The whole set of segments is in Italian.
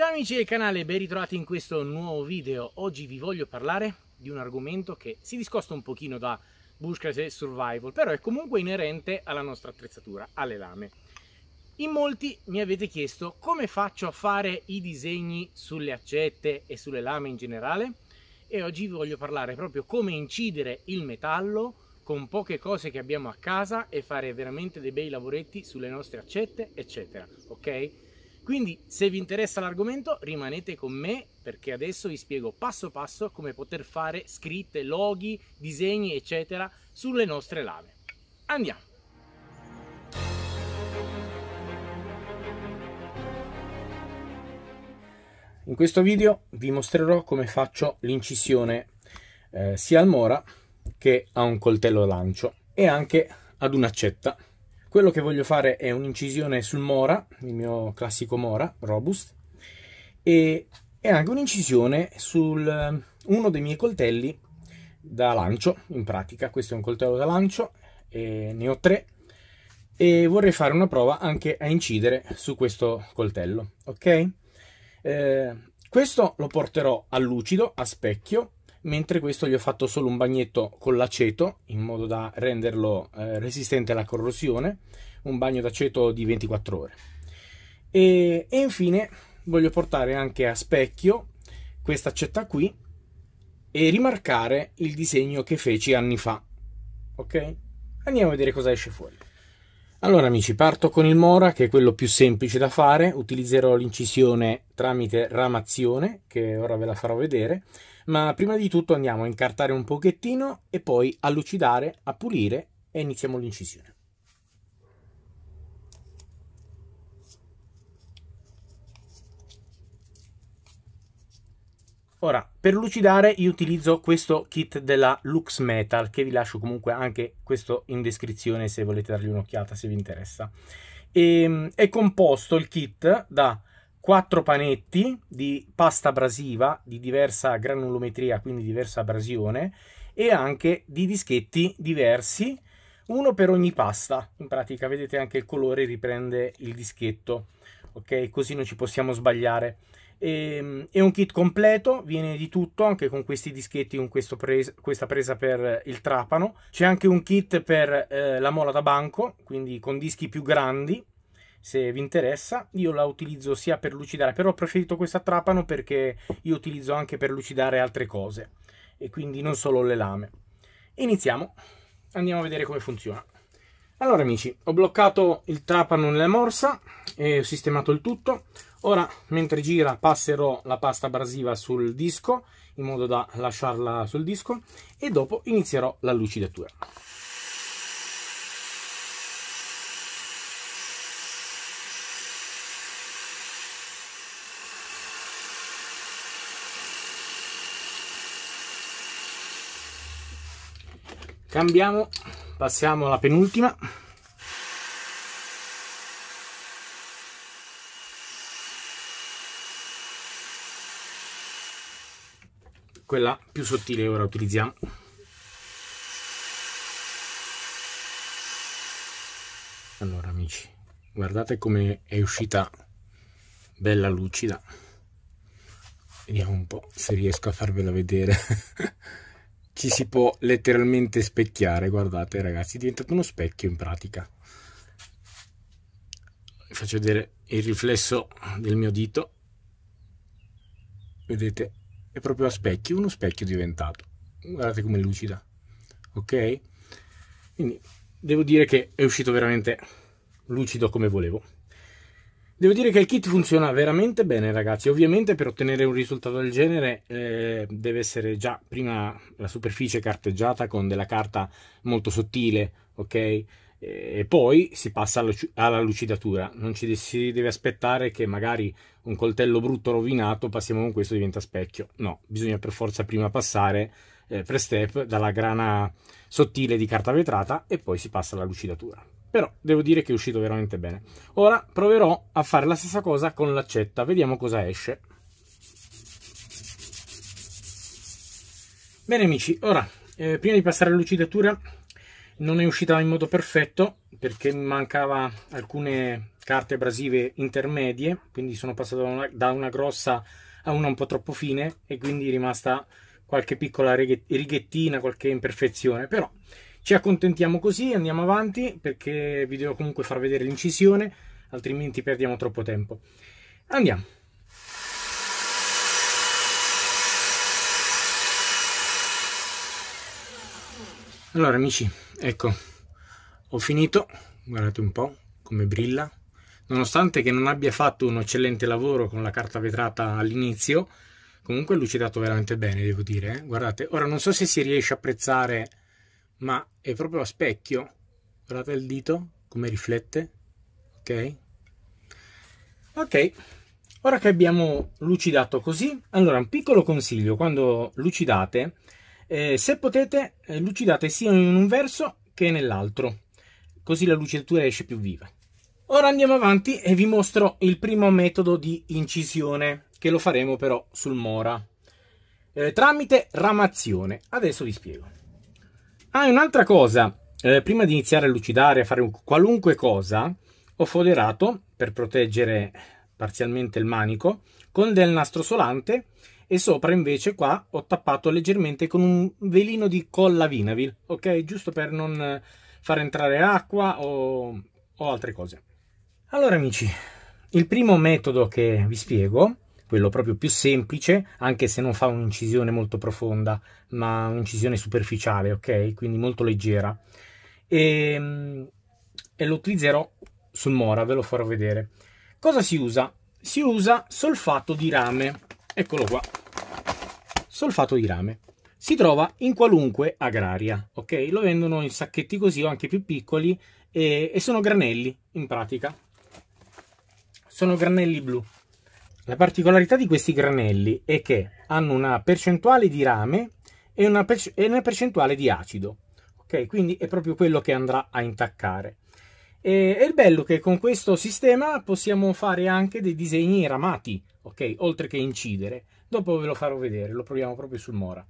Ciao amici del canale, ben ritrovati in questo nuovo video. Oggi vi voglio parlare di un argomento che si discosta un pochino da bushcraft e survival, però è comunque inerente alla nostra attrezzatura, alle lame. In molti mi avete chiesto come faccio a fare i disegni sulle accette e sulle lame in generale, e oggi vi voglio parlare proprio come incidere il metallo con poche cose che abbiamo a casa e fare veramente dei bei lavoretti sulle nostre accette eccetera, ok? Quindi se vi interessa l'argomento rimanete con me, perché adesso vi spiego passo passo come poter fare scritte, loghi, disegni eccetera sulle nostre lame. Andiamo! In questo video vi mostrerò come faccio l'incisione sia al mora che a un coltello lancio e anche ad un'accetta. Quello che voglio fare è un'incisione sul mora, il mio classico mora robust, e anche un'incisione su uno dei miei coltelli da lancio. In pratica questo è un coltello da lancio, e ne ho tre, e vorrei fare una prova anche a incidere su questo coltello, ok? Questo lo porterò a lucido, a specchio, mentre questo gli ho fatto solo un bagnetto con l'aceto in modo da renderlo resistente alla corrosione, un bagno d'aceto di 24 ore. E infine voglio portare anche a specchio questa accetta qui e rimarcare il disegno che feci anni fa, ok? Andiamo a vedere cosa esce fuori. Allora amici, parto con il mora, che è quello più semplice da fare. Utilizzerò l'incisione tramite ramazione, che ora ve la farò vedere, ma prima di tutto andiamo a incartare un pochettino e poi a lucidare, a pulire, e iniziamo l'incisione. Ora, per lucidare io utilizzo questo kit della Luxmetal, che vi lascio comunque anche questo in descrizione se volete dargli un'occhiata, se vi interessa. È composto il kit da 4 panetti di pasta abrasiva di diversa granulometria, quindi diversa abrasione, e anche di dischetti diversi, uno per ogni pasta. In pratica vedete anche il colore riprende il dischetto, ok? Così non ci possiamo sbagliare. È un kit completo, viene di tutto, anche con questi dischetti, con questa presa per il trapano. C'è anche un kit per la mola da banco, quindi con dischi più grandi, se vi interessa. Io la utilizzo sia per lucidare, però ho preferito questa trapano perché io utilizzo anche per lucidare altre cose, e quindi non solo le lame. Iniziamo, andiamo a vedere come funziona. Allora amici, ho bloccato il trapano nella morsa e ho sistemato il tutto. Ora, mentre gira, passerò la pasta abrasiva sul disco in modo da lasciarla sul disco, e dopo inizierò la lucidatura. Cambiamo, passiamo alla penultima. Quella più sottile ora utilizziamo. Allora amici, guardate come è uscita bella lucida. Vediamo un po' se riesco a farvela vedere. Ci si può letteralmente specchiare, guardate ragazzi, è diventato uno specchio in pratica. Vi faccio vedere il riflesso del mio dito. Vedete? È proprio a specchio, uno specchio diventato. Guardate come lucida, ok? Quindi devo dire che è uscito veramente lucido come volevo. Devo dire che il kit funziona veramente bene ragazzi. Ovviamente per ottenere un risultato del genere deve essere già prima la superficie carteggiata con della carta molto sottile, ok? E poi si passa alla lucidatura. Non ci si deve aspettare che magari un coltello brutto rovinato passiamo con questo e diventa specchio. No, bisogna per forza prima passare per step dalla grana sottile di carta vetrata e poi si passa alla lucidatura. Però devo dire che è uscito veramente bene. Ora proverò a fare la stessa cosa con l'accetta, vediamo cosa esce. Bene amici, ora prima di passare alla lucidatura Non è uscita in modo perfetto perché mi mancava alcune carte abrasive intermedie, quindi sono passato da una grossa a una un po' troppo fine e quindi è rimasta qualche piccola righettina, qualche imperfezione, però ci accontentiamo così, andiamo avanti perché vi devo comunque far vedere l'incisione, altrimenti perdiamo troppo tempo. Andiamo! Allora amici, ecco, ho finito, guardate un po' come brilla, nonostante che non abbia fatto un eccellente lavoro con la carta vetrata all'inizio, comunque è lucidato veramente bene, devo dire, eh? Guardate, ora non so se si riesce a apprezzare, ma è proprio a specchio, guardate il dito, come riflette, ok? Ok, ora che abbiamo lucidato così, allora un piccolo consiglio, quando lucidate, se potete, lucidate sia in un verso che nell'altro, così la lucidatura esce più viva. Ora andiamo avanti e vi mostro il primo metodo di incisione, che lo faremo però sul mora, tramite ramazione. Adesso vi spiego. Ah, e un'altra cosa, prima di iniziare a lucidare, a fare qualunque cosa, ho foderato, per proteggere parzialmente il manico, con del nastro solante, e sopra invece qua ho tappato leggermente con un velino di colla vinavil, ok? Giusto per non far entrare acqua o altre cose. Allora amici, il primo metodo che vi spiego, quello proprio più semplice, anche se non fa un'incisione molto profonda, ma un'incisione superficiale, ok? Quindi molto leggera, e lo utilizzerò sul mora, ve lo farò vedere. Cosa si usa? Si usa solfato di rame, eccolo qua. Solfato di rame si trova in qualunque agraria, ok? Lo vendono in sacchetti così o anche più piccoli e sono granelli, in pratica sono granelli blu. La particolarità di questi granelli è che hanno una percentuale di rame e una percentuale di acido, ok? Quindi è proprio quello che andrà a intaccare. E il bello è che con questo sistema possiamo fare anche dei disegni ramati, ok? Oltre che incidere. Dopo ve lo farò vedere, lo proviamo proprio sul mora.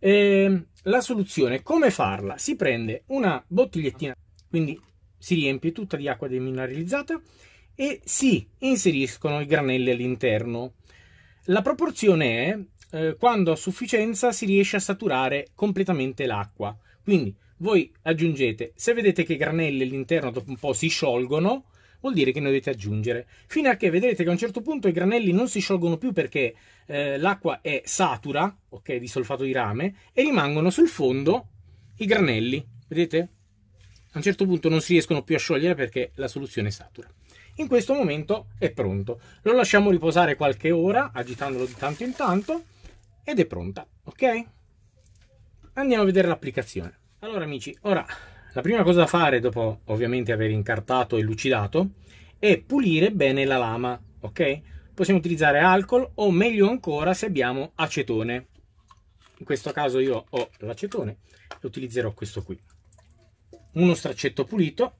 La soluzione, come farla? Si prende una bottigliettina, quindi si riempie tutta di acqua demineralizzata e si inseriscono i granelli all'interno. La proporzione è quando a sufficienza si riesce a saturare completamente l'acqua. Quindi voi aggiungete, se vedete che i granelli all'interno dopo un po' si sciolgono, vuol dire che ne dovete aggiungere, fino a che vedrete che a un certo punto i granelli non si sciolgono più perché l'acqua è satura, ok, di solfato di rame, e rimangono sul fondo i granelli, vedete? A un certo punto non si riescono più a sciogliere perché la soluzione è satura. In questo momento è pronto, lo lasciamo riposare qualche ora, agitandolo di tanto in tanto, ed è pronta, ok? Andiamo a vedere l'applicazione. Allora amici, ora la prima cosa da fare, dopo ovviamente aver incartato e lucidato, è pulire bene la lama, ok? Possiamo utilizzare alcol o meglio ancora se abbiamo acetone. In questo caso io ho l'acetone e utilizzerò questo qui. Uno straccetto pulito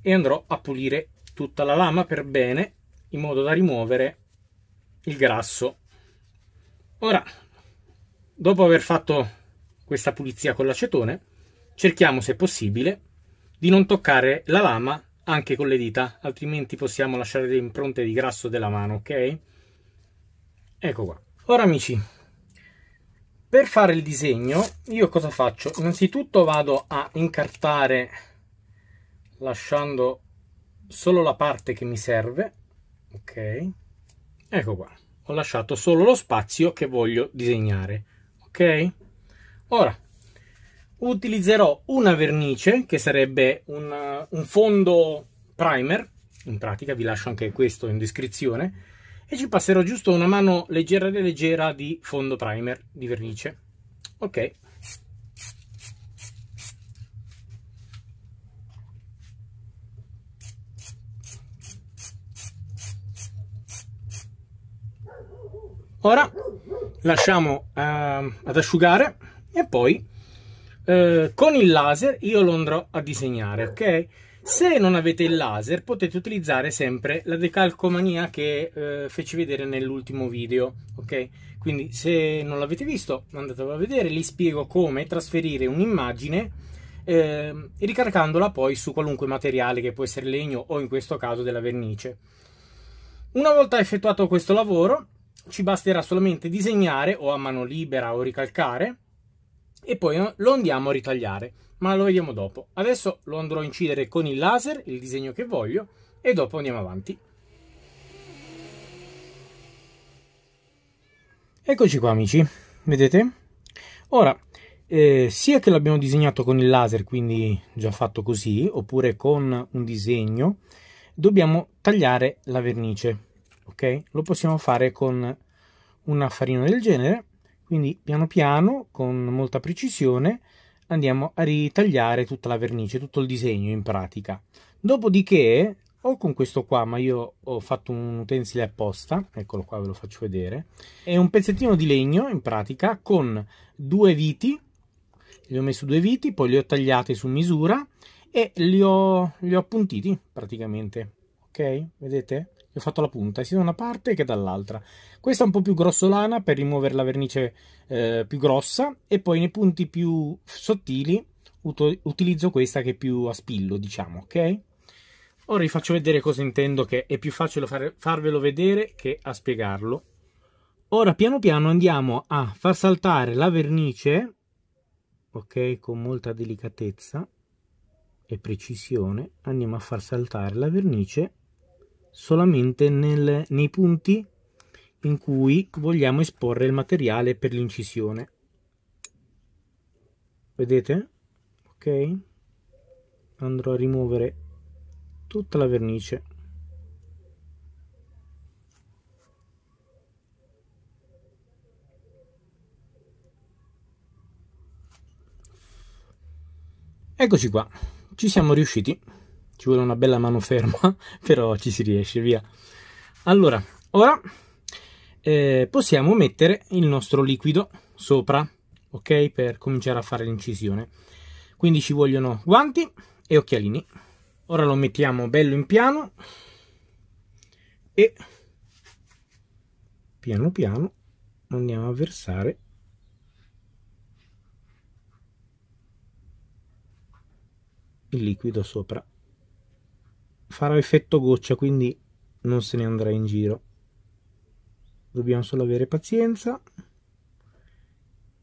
e andrò a pulire tutta la lama per bene in modo da rimuovere il grasso. Ora, dopo aver fatto questa pulizia con l'acetone, cerchiamo se possibile di non toccare la lama anche con le dita, altrimenti possiamo lasciare delle impronte di grasso della mano, ok? Ecco qua. Ora amici, per fare il disegno io cosa faccio? Innanzitutto vado a incartare lasciando solo la parte che mi serve, ok? Ecco qua, ho lasciato solo lo spazio che voglio disegnare, ok? Ora, utilizzerò una vernice, che sarebbe un fondo primer, in pratica, vi lascio anche questo in descrizione, e ci passerò giusto una mano leggera di fondo primer, di vernice. Ok. Ora, lasciamo ad asciugare, e poi con il laser io lo andrò a disegnare, ok? Se non avete il laser potete utilizzare sempre la decalcomania che feci vedere nell'ultimo video, ok? Quindi se non l'avete visto andatelo a vedere, lì spiego come trasferire un'immagine ricaricandola poi su qualunque materiale, che può essere legno o in questo caso della vernice. Una volta effettuato questo lavoro ci basterà solamente disegnare o a mano libera o ricalcare e poi lo andiamo a ritagliare, ma lo vediamo dopo. Adesso lo andrò a incidere con il laser, il disegno che voglio, e dopo andiamo avanti. Eccoci qua amici, vedete? Ora, sia che l'abbiamo disegnato con il laser, quindi già fatto così, oppure con un disegno, dobbiamo tagliare la vernice, ok? Lo possiamo fare con una farina del genere, quindi piano piano, con molta precisione, andiamo a ritagliare tutta la vernice, tutto il disegno in pratica. Dopodiché, o con questo qua, ma io ho fatto un utensile apposta, eccolo qua, ve lo faccio vedere, è un pezzettino di legno in pratica con due viti, li ho messo due viti, poi li ho tagliati su misura e li ho appuntiti praticamente, ok? Vedete? Gli ho fatto la punta sia da una parte che dall'altra. Questa è un po' più grossolana per rimuovere la vernice più grossa, e poi nei punti più sottili utilizzo questa che è più a spillo, diciamo, ok? Ora vi faccio vedere cosa intendo, che è più facile farvelo vedere che a spiegarlo. Ora piano piano andiamo a far saltare la vernice, ok, con molta delicatezza e precisione andiamo a far saltare la vernice solamente nei punti in cui vogliamo esporre il materiale per l'incisione. Vedete? Ok? Andrò a rimuovere tutta la vernice. Eccoci qua, ci siamo riusciti. Ci vuole una bella mano ferma, però ci si riesce, via. Allora, ora possiamo mettere il nostro liquido sopra, ok? Per cominciare a fare l'incisione. Quindi ci vogliono guanti e occhialini. Ora lo mettiamo bello in piano e piano piano andiamo a versare il liquido sopra. Farà effetto goccia, quindi non se ne andrà in giro. Dobbiamo solo avere pazienza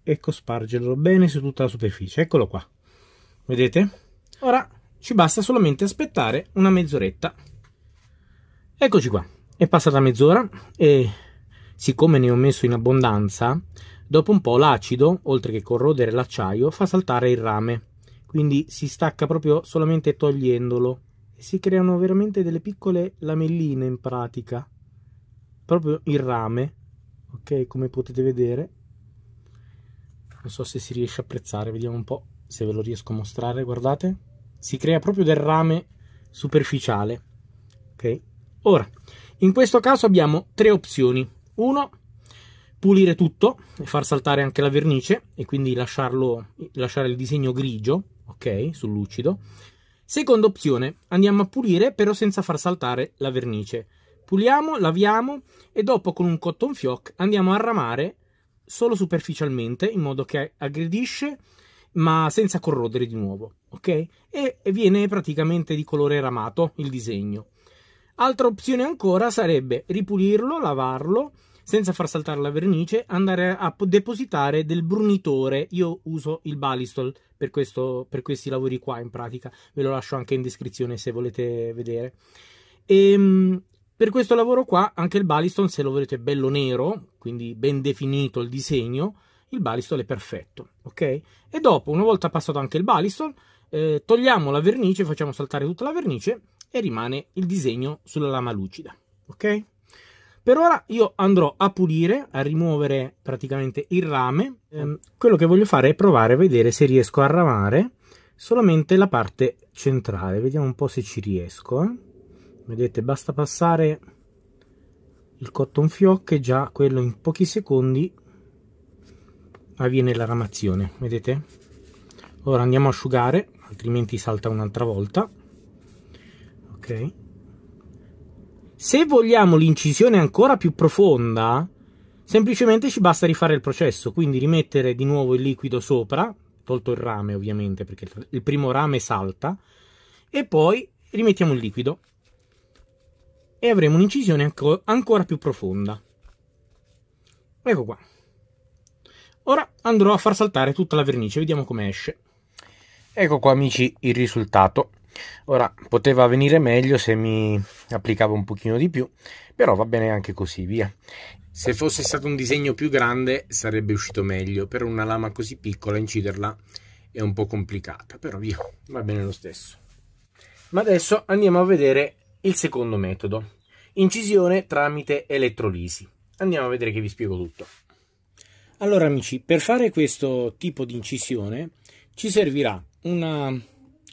e cospargerlo bene su tutta la superficie. Eccolo qua, vedete? Ora ci basta solamente aspettare una mezz'oretta. Eccoci qua, è passata mezz'ora e siccome ne ho messo in abbondanza, dopo un po' l'acido, oltre che corrodere l'acciaio, fa saltare il rame, quindi si stacca proprio solamente togliendolo. Si creano veramente delle piccole lamelline in pratica, proprio il rame, ok, come potete vedere. Non so se si riesce a apprezzare, vediamo un po' se ve lo riesco a mostrare. Guardate, si crea proprio del rame superficiale, ok. Ora in questo caso abbiamo tre opzioni: 1, pulire tutto e far saltare anche la vernice e quindi lasciare il disegno grigio, ok, sul lucido. Seconda opzione, andiamo a pulire però senza far saltare la vernice. Puliamo, laviamo e dopo con un cotton fioc andiamo a ramare solo superficialmente, in modo che aggredisce ma senza corrodere di nuovo, ok? E viene praticamente di colore ramato il disegno. Altra opzione ancora sarebbe ripulirlo, lavarlo senza far saltare la vernice, andare a depositare del brunitore. Io uso il Balistol per questi lavori qua in pratica, ve lo lascio anche in descrizione se volete vedere. E per questo lavoro qua anche il Balistol, se lo volete bello nero, quindi ben definito il disegno, il Balistol è perfetto, ok? E dopo, una volta passato anche il Balistol, togliamo la vernice, facciamo saltare tutta la vernice e rimane il disegno sulla lama lucida, ok? Per ora io andrò a pulire, a rimuovere praticamente il rame. Quello che voglio fare è provare a vedere se riesco a ramare solamente la parte centrale. Vediamo un po' se ci riesco. Vedete, basta passare il cotton fioc e già quello in pochi secondi avviene la ramazione, vedete? Ora andiamo a asciugare, altrimenti salta un'altra volta. Ok. Se vogliamo l'incisione ancora più profonda, semplicemente ci basta rifare il processo, quindi rimettere di nuovo il liquido sopra, tolto il rame ovviamente, perché il primo rame salta, e poi rimettiamo il liquido e avremo un'incisione ancora più profonda. Ecco qua. Ora andrò a far saltare tutta la vernice, vediamo come esce. Ecco qua amici il risultato. Ora poteva venire meglio se mi applicavo un pochino di più, però va bene anche così, via. Se fosse stato un disegno più grande sarebbe uscito meglio, per una lama così piccola inciderla è un po' complicata, però via, va bene lo stesso. Ma adesso andiamo a vedere il secondo metodo, incisione tramite elettrolisi. Andiamo a vedere che vi spiego tutto. Allora amici, per fare questo tipo di incisione ci servirà un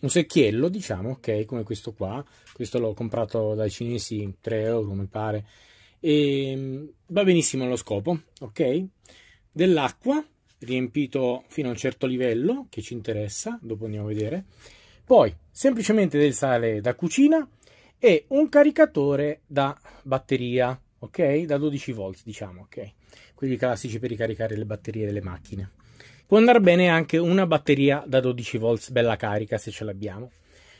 secchiello, diciamo, ok, come questo qua. Questo l'ho comprato dai cinesi, 3 euro mi pare, e va benissimo allo scopo, ok? Dell'acqua, riempito fino a un certo livello che ci interessa, dopo andiamo a vedere. Poi semplicemente del sale da cucina e un caricatore da batteria, ok? Da 12 volt, diciamo, ok? Quelli classici per ricaricare le batterie delle macchine. Può andare bene anche una batteria da 12 volt bella carica se ce l'abbiamo.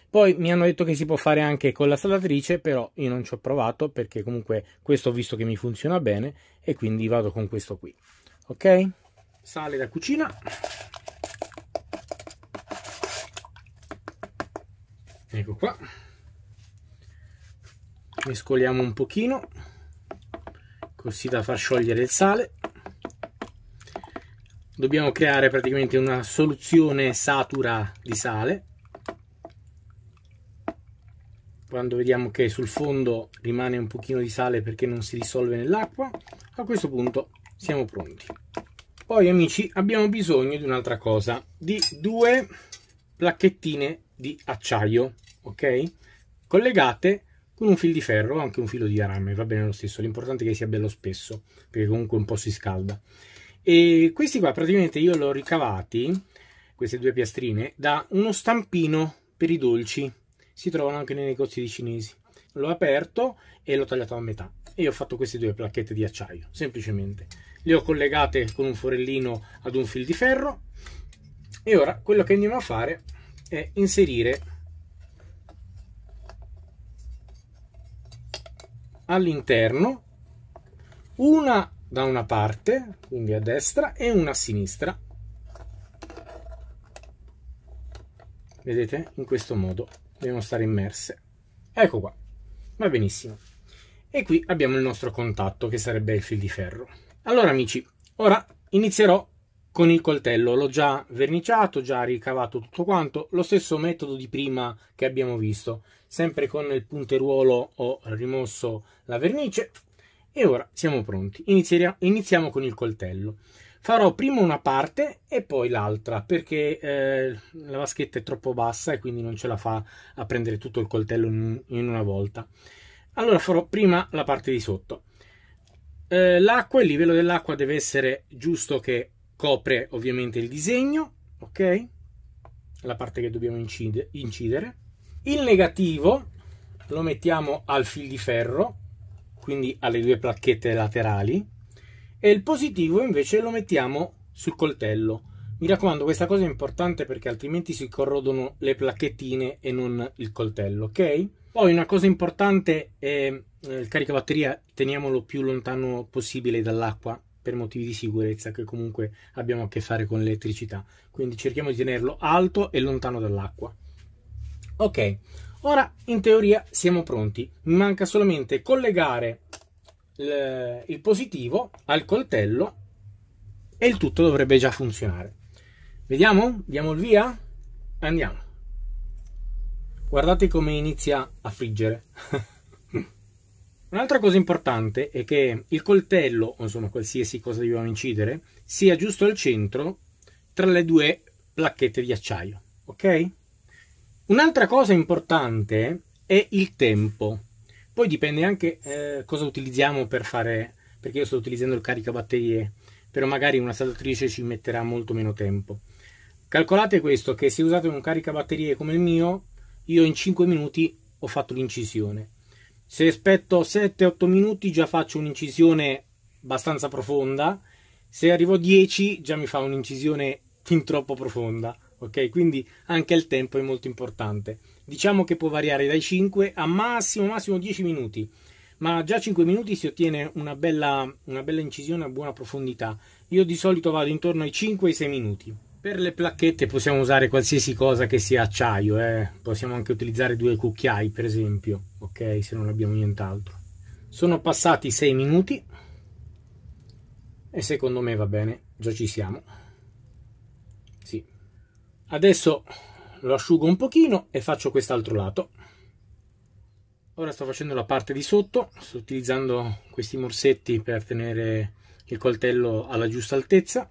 Poi mi hanno detto che si può fare anche con la saldatrice, però io non ci ho provato perché comunque questo ho visto che mi funziona bene e quindi vado con questo qui. Ok? Sale da cucina. Ecco qua. Mescoliamo un pochino, così da far sciogliere il sale. Dobbiamo creare praticamente una soluzione satura di sale. Quando vediamo che sul fondo rimane un pochino di sale perché non si dissolve nell'acqua, a questo punto siamo pronti. Poi amici abbiamo bisogno di un'altra cosa, di 2 placchettine di acciaio, ok? Collegate con un filo di ferro, anche un filo di arame, va bene lo stesso, l'importante è che sia bello spesso, perché comunque un po' si scalda. E questi qua praticamente io l'ho ricavati, queste 2 piastrine, da uno stampino per i dolci, si trovano anche nei negozi di cinesi. L'ho aperto e l'ho tagliato a metà e ho fatto queste 2 placchette di acciaio, semplicemente. Le ho collegate con un forellino ad un filo di ferro e ora quello che andiamo a fare è inserire all'interno una da una parte, quindi a destra, e una a sinistra, vedete, in questo modo devono stare immerse. Ecco qua, va benissimo. E qui abbiamo il nostro contatto che sarebbe il fil di ferro. Allora amici, ora inizierò con il coltello. L'ho già verniciato, già ricavato tutto quanto, lo stesso metodo di prima che abbiamo visto, sempre con il punteruolo ho rimosso la vernice e ora siamo pronti. Iniziamo con il coltello. Farò prima una parte e poi l'altra, perché la vaschetta è troppo bassa e quindi non ce la fa a prendere tutto il coltello in una volta. Allora farò prima la parte di sotto. L'acqua, il livello dell'acqua deve essere giusto, che copre ovviamente il disegno, ok? La parte che dobbiamo incidere. Il negativo lo mettiamo al fil di ferro, quindi alle 2 placchette laterali, e il positivo invece lo mettiamo sul coltello. Mi raccomando, questa cosa è importante perché altrimenti si corrodono le placchettine e non il coltello, ok? Poi una cosa importante è il caricabatteria, teniamolo più lontano possibile dall'acqua, per motivi di sicurezza, che comunque abbiamo a che fare con l'elettricità, quindi cerchiamo di tenerlo alto e lontano dall'acqua. Ok, ora in teoria siamo pronti, mi manca solamente collegare il positivo al coltello e il tutto dovrebbe già funzionare. Vediamo? Diamo il via? Andiamo. Guardate come inizia a friggere. Un'altra cosa importante è che il coltello, insomma qualsiasi cosa dobbiamo incidere, sia giusto al centro tra le 2 placchette di acciaio, ok? Un'altra cosa importante è il tempo. Poi dipende anche cosa utilizziamo per fare, perché io sto utilizzando il caricabatterie, però magari una saldatrice ci metterà molto meno tempo. Calcolate questo, che se usate un caricabatterie come il mio, io in 5 minuti ho fatto l'incisione. Se aspetto 7-8 minuti già faccio un'incisione abbastanza profonda, se arrivo a 10 già mi fa un'incisione fin troppo profonda, ok? Quindi anche il tempo è molto importante. Diciamo che può variare dai 5 a massimo 10 minuti, ma già 5 minuti si ottiene una bella incisione a buona profondità. Io di solito vado intorno ai 5-6 minuti. Per le placchette possiamo usare qualsiasi cosa che sia acciaio, possiamo anche utilizzare 2 cucchiai per esempio, ok, se non abbiamo nient'altro. Sono passati 6 minuti e secondo me va bene, già ci siamo. Sì. Adesso lo asciugo un pochino e faccio quest'altro lato. Ora sto facendo la parte di sotto, sto utilizzando questi morsetti per tenere il coltello alla giusta altezza.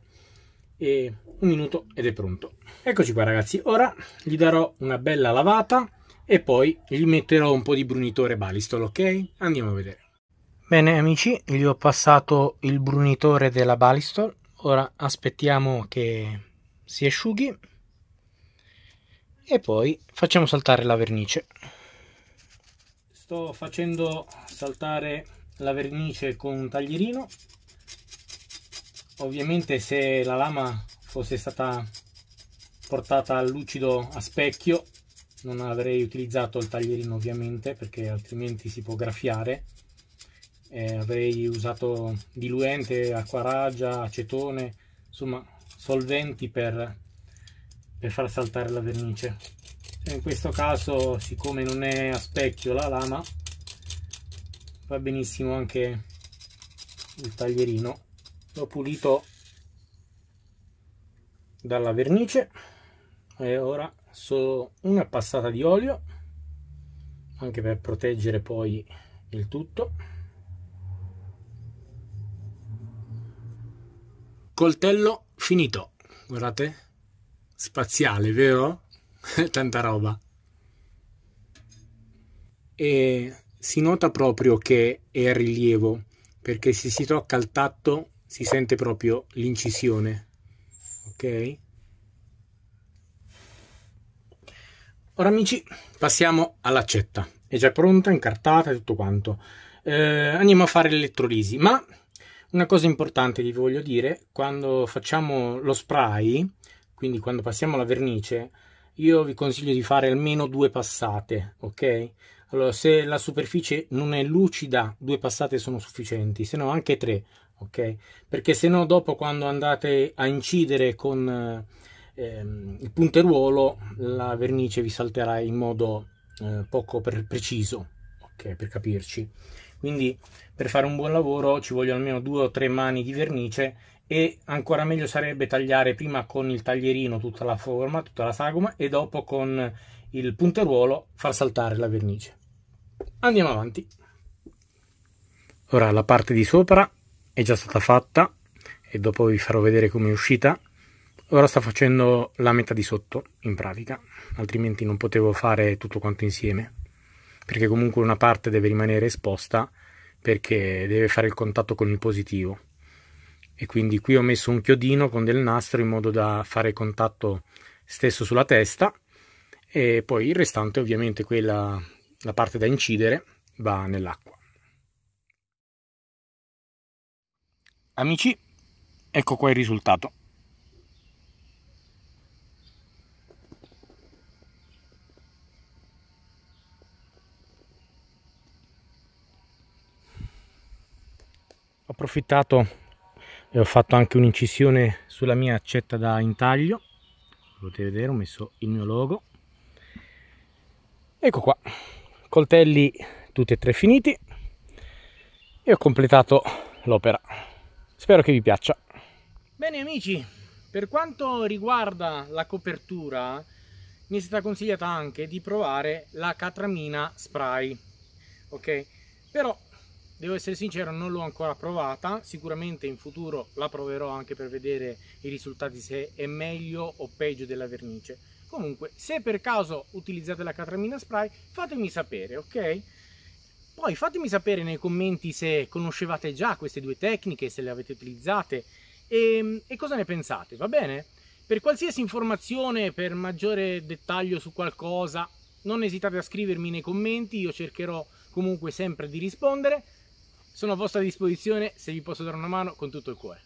E un minuto ed è pronto. Eccoci qua ragazzi, ora gli darò una bella lavata e poi gli metterò un po' di brunitore balistol, ok? Andiamo a vedere. Bene amici, gli ho passato il brunitore della balistol, ora aspettiamo che si asciughi e poi facciamo saltare la vernice. Sto facendo saltare la vernice con un taglierino. Ovviamente se la lama fosse stata portata al lucido a specchio non avrei utilizzato il taglierino ovviamente, perché altrimenti si può graffiare. Avrei usato diluente, acqua raggia, acetone, insomma solventi per far saltare la vernice. In questo caso, siccome non è a specchio la lama, va benissimo anche il taglierino. L'ho pulito dalla vernice e ora solo una passata di olio, anche per proteggere poi il tutto. Coltello finito, guardate, spaziale, vero? Tanta roba. E si nota proprio che è a rilievo, perché se si tocca al tatto si sente proprio l'incisione, ok? Ora amici passiamo all'accetta, è già pronta, incartata e tutto quanto. Andiamo a fare l'elettrolisi, ma una cosa importante che vi voglio dire: quando facciamo lo spray, quindi quando passiamo la vernice, io vi consiglio di fare almeno 2 passate, ok? Allora, se la superficie non è lucida, 2 passate sono sufficienti, se no anche 3. Okay? Perché se no dopo, quando andate a incidere con il punteruolo, la vernice vi salterà in modo poco preciso, okay? Per capirci. Quindi per fare un buon lavoro ci vogliono almeno 2 o 3 mani di vernice, e ancora meglio sarebbe tagliare prima con il taglierino tutta la forma, tutta la sagoma, e dopo con il punteruolo far saltare la vernice. Andiamo avanti. Ora la parte di sopra è già stata fatta e dopo vi farò vedere come è uscita. Ora sto facendo la metà di sotto in pratica, altrimenti non potevo fare tutto quanto insieme, perché comunque una parte deve rimanere esposta perché deve fare il contatto con il positivo, e quindi qui ho messo un chiodino con del nastro in modo da fare contatto stesso sulla testa, e poi il restante ovviamente, quella, la parte da incidere, va nell'acqua. Amici, ecco qua il risultato. Ho approfittato e ho fatto anche un'incisione sulla mia accetta da intaglio. Potete vedere, ho messo il mio logo. Ecco qua, coltelli tutti e 3 finiti, e ho completato l'opera. Spero che vi piaccia. Bene amici, per quanto riguarda la copertura, mi è stata consigliata anche di provare la catramina spray, ok? Però devo essere sincero, non l'ho ancora provata. Sicuramente in futuro la proverò anche per vedere i risultati, se è meglio o peggio della vernice. Comunque, se per caso utilizzate la catramina spray, fatemi sapere, ok? Poi fatemi sapere nei commenti se conoscevate già queste 2 tecniche, se le avete utilizzate e cosa ne pensate, va bene? Per qualsiasi informazione, per maggiore dettaglio su qualcosa, non esitate a scrivermi nei commenti, io cercherò comunque sempre di rispondere. Sono a vostra disposizione se vi posso dare una mano con tutto il cuore.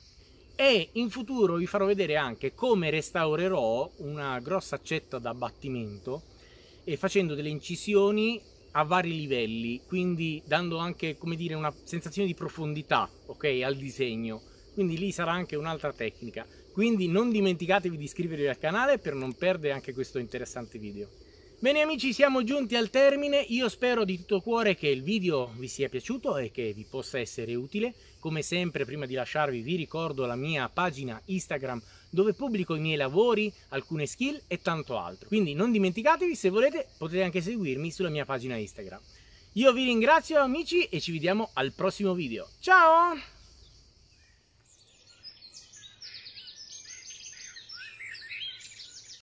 E in futuro vi farò vedere anche come restaurerò una grossa accetta da abbattimento e facendo delle incisioni a vari livelli, quindi dando anche, come dire, una sensazione di profondità, ok, al disegno. Quindi lì sarà anche un'altra tecnica. Quindi non dimenticatevi di iscrivervi al canale per non perdere anche questo interessante video. Bene amici, siamo giunti al termine, io spero di tutto cuore che il video vi sia piaciuto e che vi possa essere utile. Come sempre, prima di lasciarvi vi ricordo la mia pagina Instagram dove pubblico i miei lavori, alcune skill e tanto altro. Quindi non dimenticatevi, se volete potete anche seguirmi sulla mia pagina Instagram. Io vi ringrazio amici e ci vediamo al prossimo video. Ciao!